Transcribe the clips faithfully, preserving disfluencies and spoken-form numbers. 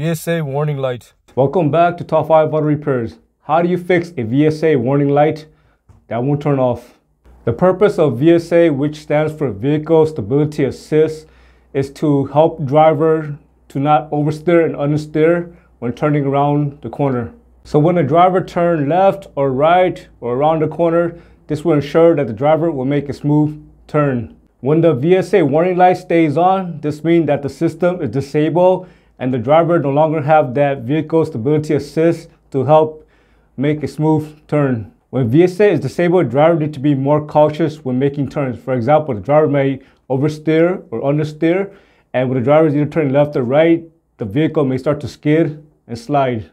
V S A warning light. Welcome back to Top five Auto Repairs. How do you fix a V S A warning light that won't turn off? The purpose of V S A, which stands for Vehicle Stability Assist, is to help driver to not oversteer and understeer when turning around the corner. So when a driver turns left or right or around the corner, this will ensure that the driver will make a smooth turn. When the V S A warning light stays on, this means that the system is disabled and the driver no longer have that Vehicle Stability Assist to help make a smooth turn. When V S A is disabled, drivers need to be more cautious when making turns. For example, the driver may oversteer or understeer, and when the driver is either turning left or right, the vehicle may start to skid and slide.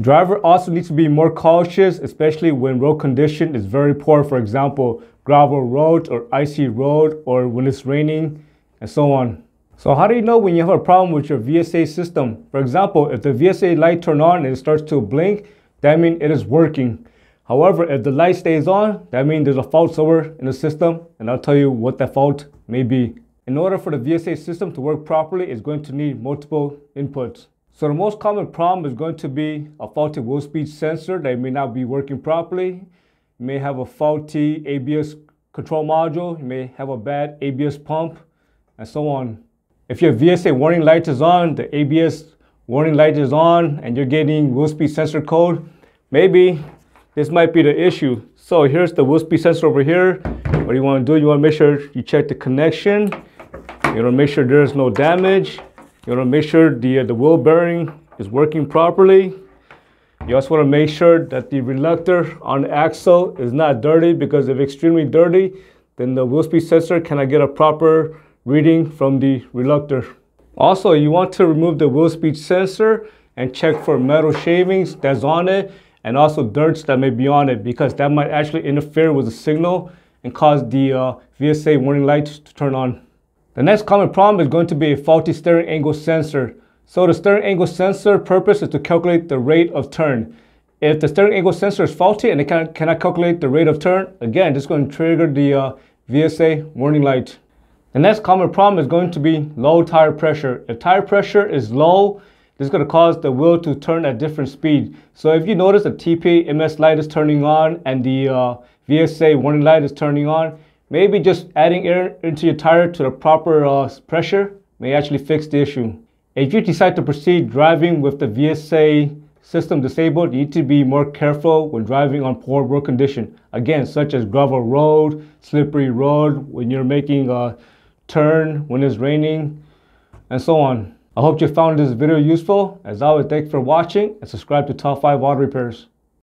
Driver also needs to be more cautious, especially when road condition is very poor. For example, gravel road or icy road, or when it's raining and so on. So how do you know when you have a problem with your V S A system? For example, if the V S A light turns on and it starts to blink, that means it is working. However, if the light stays on, that means there's a fault somewhere in the system, and I'll tell you what that fault may be. In order for the V S A system to work properly, it's going to need multiple inputs. So the most common problem is going to be a faulty wheel speed sensor that may not be working properly. You may have a faulty A B S control module, you may have a bad A B S pump, and so on. If your V S A warning light is on, the A B S warning light is on, and you're getting wheel speed sensor code, maybe this might be the issue. So here's the wheel speed sensor over here. What you want to do, you want to make sure you check the connection, you want to make sure there's no damage, you want to make sure the, uh, the wheel bearing is working properly. You also want to make sure that the reluctor on the axle is not dirty, because if extremely dirty, then the wheel speed sensor cannot get a proper reading from the reluctor. Also, you want to remove the wheel speed sensor and check for metal shavings that's on it, and also dirts that may be on it, because that might actually interfere with the signal and cause the uh, V S A warning light to turn on. The next common problem is going to be a faulty steering angle sensor. So the steering angle sensor purpose is to calculate the rate of turn. If the steering angle sensor is faulty and it can, cannot calculate the rate of turn, again, this is going to trigger the uh, V S A warning light. The next common problem is going to be low tire pressure. If tire pressure is low, this is going to cause the wheel to turn at different speed. So if you notice the T P M S light is turning on and the uh, V S A warning light is turning on, maybe just adding air into your tire to the proper uh, pressure may actually fix the issue. If you decide to proceed driving with the V S A system disabled, you need to be more careful when driving on poor road condition. Again, such as gravel road, slippery road, when you're making a turn, when it's raining, and so on. I hope you found this video useful. As always, thanks for watching and subscribe to Top five Auto Repairs.